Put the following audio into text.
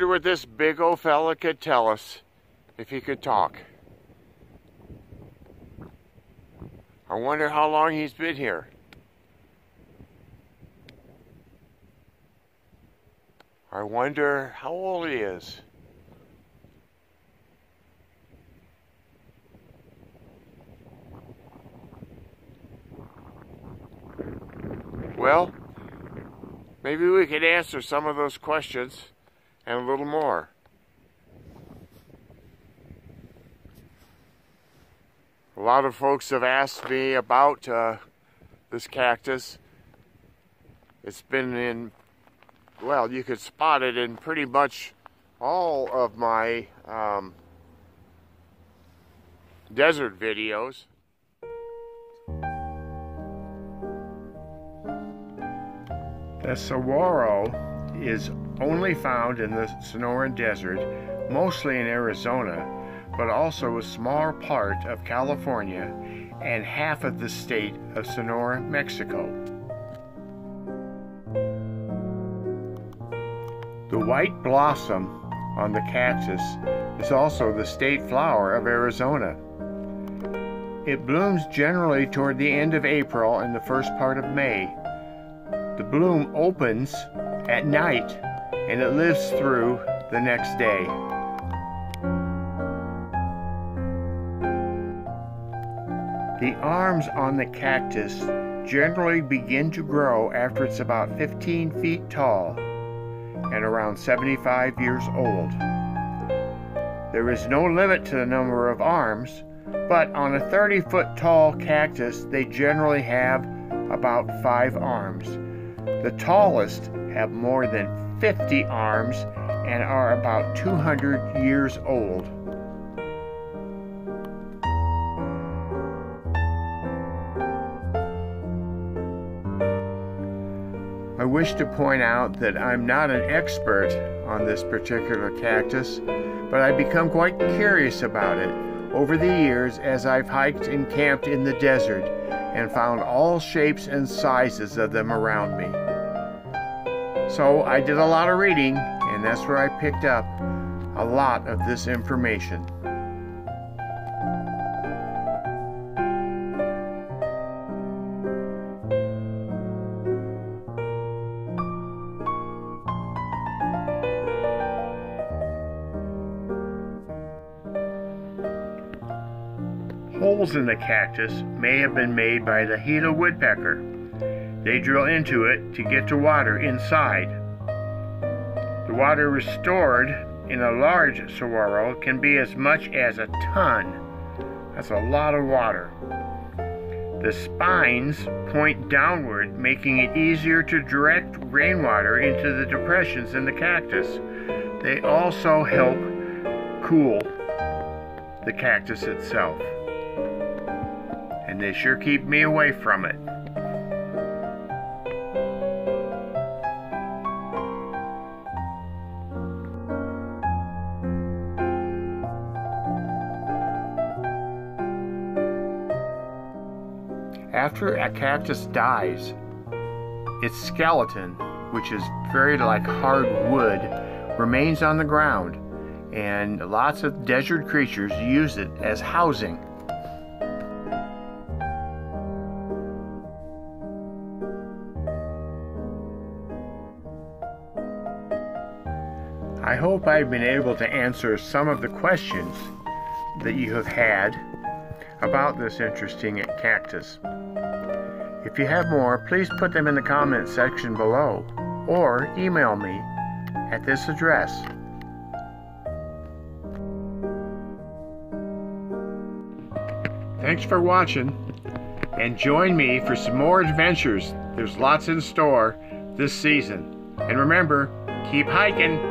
wonder what this big old fella could tell us if he could talk. I wonder how long he's been here. I wonder how old he is. Well, maybe we could answer some of those questions and a little more. A lot of folks have asked me about this cactus. It's been in, well, you could spot it in pretty much all of my desert videos. The saguaro is only found in the Sonoran Desert, mostly in Arizona, but also a small part of California and half of the state of Sonora, Mexico. The white blossom on the cactus is also the state flower of Arizona. It blooms generally toward the end of April and the first part of May. The bloom opens at night and it lives through the next day. The arms on the cactus generally begin to grow after it's about 15 feet tall and around 75 years old. There is no limit to the number of arms, but on a 30-foot tall cactus they generally have about 5 arms. The tallest have more than 50 arms and are about 200 years old. I wish to point out that I'm not an expert on this particular cactus, but I've become quite curious about it over the years as I've hiked and camped in the desert and found all shapes and sizes of them around me. So I did a lot of reading, and that's where I picked up a lot of this information. Holes in the cactus may have been made by the Gila woodpecker. They drill into it to get to water inside. The water stored in a large saguaro can be as much as a ton. That's a lot of water. The spines point downward, making it easier to direct rainwater into the depressions in the cactus. They also help cool the cactus itself. And they sure keep me away from it. After a cactus dies, its skeleton, which is very like hard wood, remains on the ground, and lots of desert creatures use it as housing. I hope I've been able to answer some of the questions that you have had about this interesting cactus. If you have more, please put them in the comment section below or email me at this address. Thanks for watching, and join me for some more adventures. There's lots in store this season. And remember, keep hiking!